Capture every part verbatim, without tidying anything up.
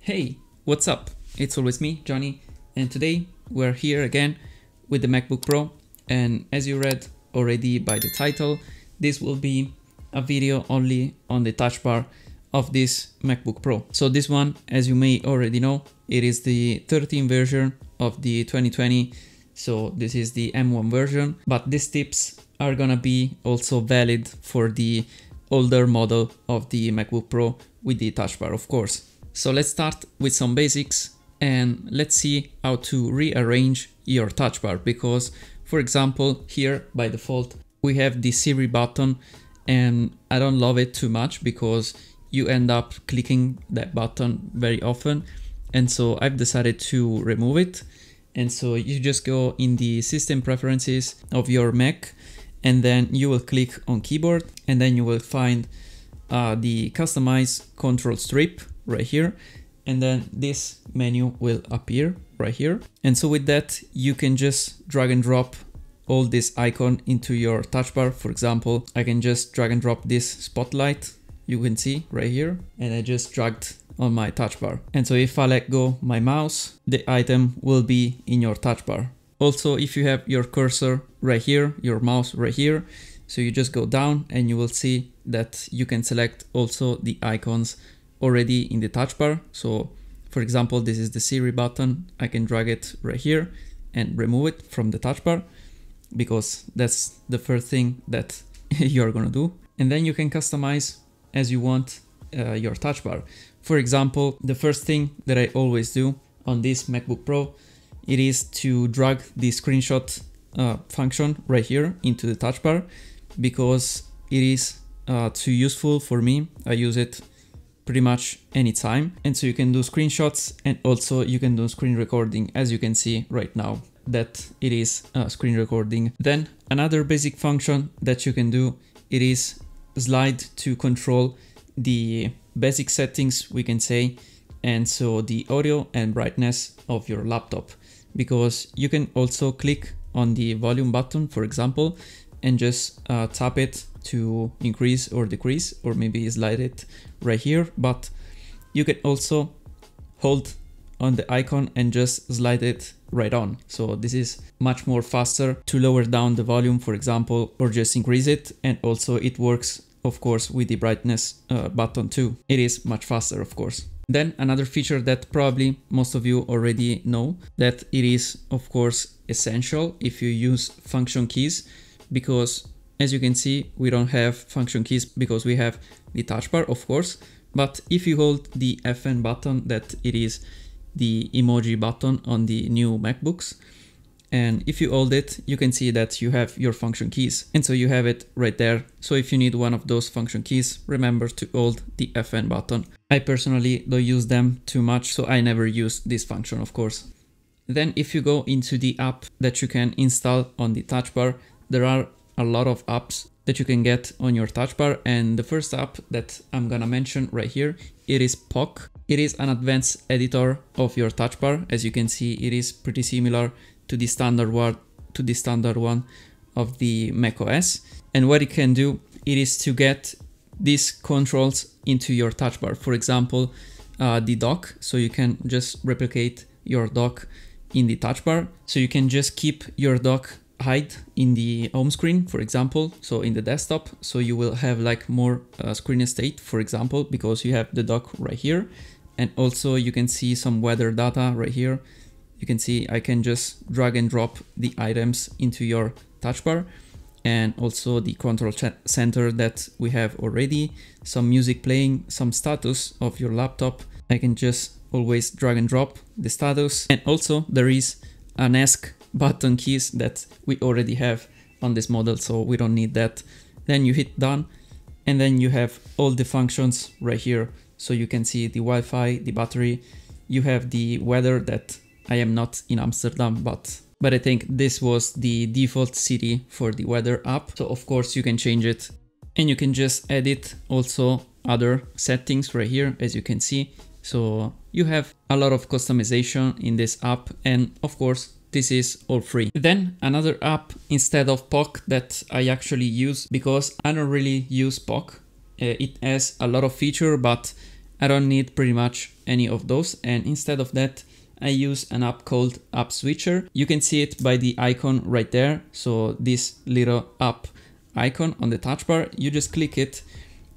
Hey, what's up? It's always me, Johnny, and today we're here again with the MacBook Pro, and as you read already by the title, this will be a video only on the touch bar of this MacBook Pro. So this one, as you may already know, it is the thirteen version of the twenty twenty, so this is the M one version, but these tips are gonna be also valid for the older model of the MacBook Pro with the touch bar, of course. So let's start with some basics and let's see how to rearrange your touch bar, because for example here by default we have the Siri button and I don't love it too much because you end up clicking that button very often, and so I've decided to remove it. And so you just go in the system preferences of your Mac and then you will click on keyboard and then you will find uh, the customize control strip right here, and then this menu will appear right here. And so with that you can just drag and drop all this icon into your touch bar. For example, I can just drag and drop this spotlight you can see right here, and I just dragged on my touch bar, and so if I let go my mouse the item will be in your touch bar. Also if you have your cursor right here, your mouse right here, so you just go down and you will see that you can select also the icons already in the touch bar. So for example, this is the Siri button, I can drag it right here and remove it from the touch bar because that's the first thing that you're gonna do. And then you can customize as you want uh, your touch bar. For example, the first thing that I always do on this MacBook Pro, it is to drag the screenshot uh, function right here into the touch bar because it is uh, too useful for me. I use it pretty much anytime, and so you can do screenshots and also you can do screen recording, as you can see right now that it is uh, screen recording. Then another basic function that you can do, it is slide to control the basic settings, we can say, and so the audio and brightness of your laptop, because you can also click on the volume button, for example, and just uh, tap it to increase or decrease, or maybe slide it right here. But you can also hold on the icon and just slide it right on. So this is much more faster to lower down the volume, for example, or just increase it. And also it works, of course, with the brightness uh, button too. It is much faster, of course. Then another feature that probably most of you already know, that it is, of course, essential if you use function keys, because as you can see, we don't have function keys because we have the touch bar, of course, but if you hold the F N button, that it is the emoji button on the new MacBooks, and if you hold it, you can see that you have your function keys, and so you have it right there. So if you need one of those function keys, remember to hold the F N button. I personally don't use them too much, so I never use this function, of course. Then if you go into the app that you can install on the touch bar, there are a lot of apps that you can get on your touch bar, and the first app that I'm gonna mention right here, it is Pock. It is an advanced editor of your touch bar. As you can see, it is pretty similar to the standard one to the standard one of the macOS, and what it can do, it is to get these controls into your touch bar. For example, uh, the dock, so you can just replicate your dock in the touch bar, so you can just keep your dock hide in the home screen, for example, so in the desktop, so you will have like more uh, screen estate, for example, because you have the dock right here. And also you can see some weather data right here. You can see I can just drag and drop the items into your touch bar, and also the control center that we have already, some music playing, some status of your laptop. I can just always drag and drop the status, and also there is an ESC button keys that we already have on this model, so we don't need that. Then you hit done, and then you have all the functions right here, so you can see the Wi-Fi, the battery, you have the weather, that I am not in Amsterdam, but but I think this was the default city for the weather app, so of course you can change it. And you can just edit also other settings right here, as you can see, so you have a lot of customization in this app, and of course this is all free. Then another app instead of Pock that I actually use, because I don't really use Pock. Uh, it has a lot of features, but I don't need pretty much any of those. And instead of that, I use an app called App Switcher. You can see it by the icon right there. So this little app icon on the touch bar, you just click it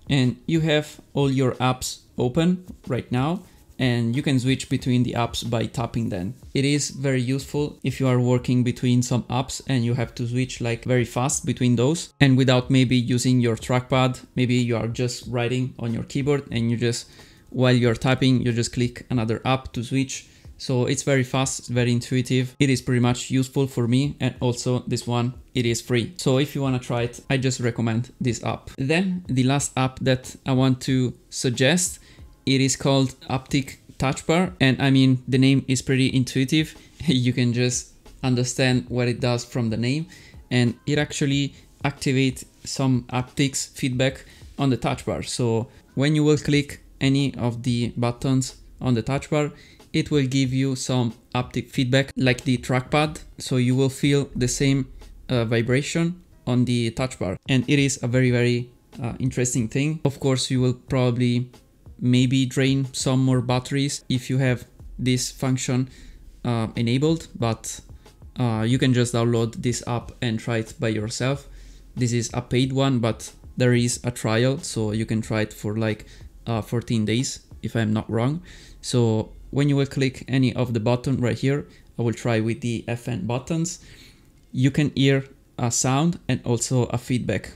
and you have all your apps open right now, and you can switch between the apps by tapping them. It is very useful if you are working between some apps and you have to switch like very fast between those, and without maybe using your trackpad. Maybe you are just writing on your keyboard and you just, while you're typing, you just click another app to switch. So it's very fast, it's very intuitive. It is pretty much useful for me, and also this one, it is free. So if you wanna try it, I just recommend this app. Then the last app that I want to suggest, it is called Haptic Touch Bar. And I mean, the name is pretty intuitive. You can just understand what it does from the name, and it actually activates some haptics feedback on the touch bar. So when you will click any of the buttons on the touch bar, it will give you some haptic feedback like the trackpad. So you will feel the same uh, vibration on the touch bar. And it is a very, very uh, interesting thing. Of course, you will probably maybe drain some more batteries if you have this function uh, enabled, but uh, you can just download this app and try it by yourself. This is a paid one, but there is a trial. So you can try it for like uh, fourteen days, if I'm not wrong. So when you will click any of the button right here, I will try with the F N buttons, you can hear a sound and also a feedback.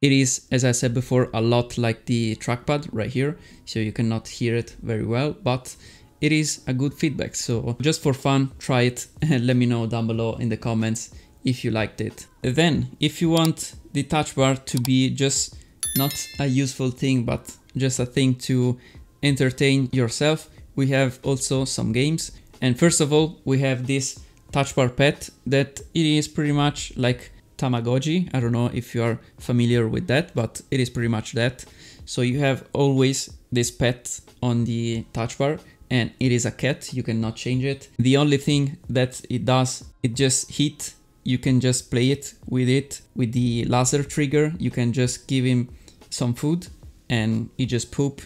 It is, as I said before, a lot like the trackpad right here, so you cannot hear it very well, but it is a good feedback. So just for fun, try it and let me know down below in the comments if you liked it. Then if you want the touch bar to be just not a useful thing, but just a thing to entertain yourself, we have also some games. And first of all, we have this Touch Bar Pet that it is pretty much like Tamagotchi. I don't know if you are familiar with that, but it is pretty much that. So you have always this pet on the touch bar, and it is a cat. You cannot change it. The only thing that it does, it just hits. You can just play it with it with the laser trigger. You can just give him some food and he just poop.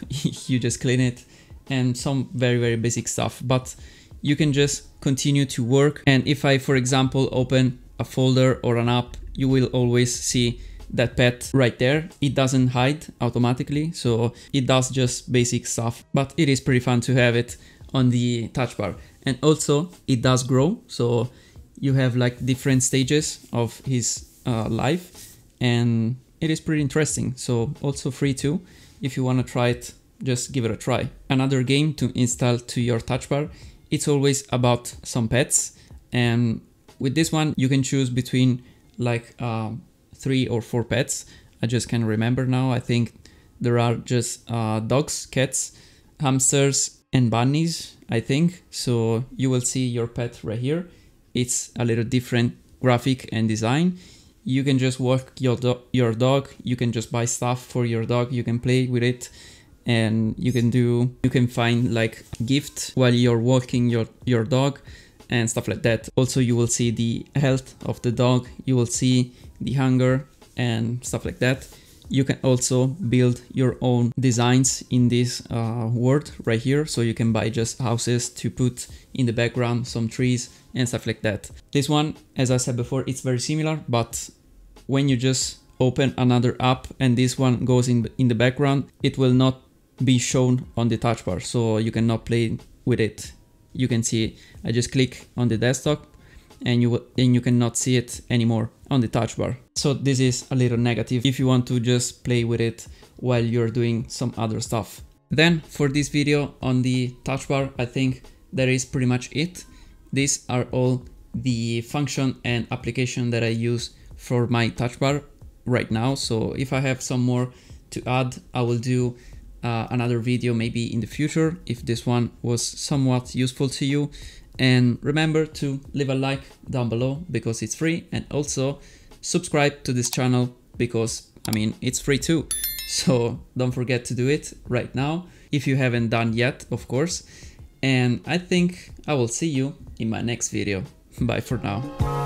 You just clean it and some very, very basic stuff, but you can just continue to work. And if I, for example, open a folder or an app, you will always see that pet right there. It doesn't hide automatically. So it does just basic stuff, but it is pretty fun to have it on the touch bar. And also it does grow. So you have like different stages of his uh, life, and it is pretty interesting. So also free too. If you want to try it, just give it a try. Another game to install to your touch bar. It's always about some pets. And with this one, you can choose between like uh, three or four pets. I just can't remember now. I think there are just uh, dogs, cats, hamsters, and bunnies, I think. So you will see your pet right here. It's a little different graphic and design. You can just walk your, do your dog. You can just buy stuff for your dog. You can play with it, and you can do, you can find like gift while you're walking your, your dog and stuff like that. Also, you will see the health of the dog. You will see the hunger and stuff like that. You can also build your own designs in this uh, world right here. So you can buy just houses to put in the background, some trees and stuff like that. This one, as I said before, it's very similar, but when you just open another app and this one goes in, in the background, it will not be shown on the touch bar. So you cannot play with it. You can see, I just click on the desktop and you, and you cannot see it anymore on the touch bar. So this is a little negative if you want to just play with it while you're doing some other stuff. Then for this video on the touch bar, I think that is pretty much it. These are all the function and application that I use for my touch bar right now. So if I have some more to add, I will do uh, another video maybe in the future if this one was somewhat useful to you. And remember to leave a like down below because it's free, and also subscribe to this channel because, I mean, it's free too. So don't forget to do it right now, if you haven't done yet, of course. And I think I will see you in my next video. Bye for now.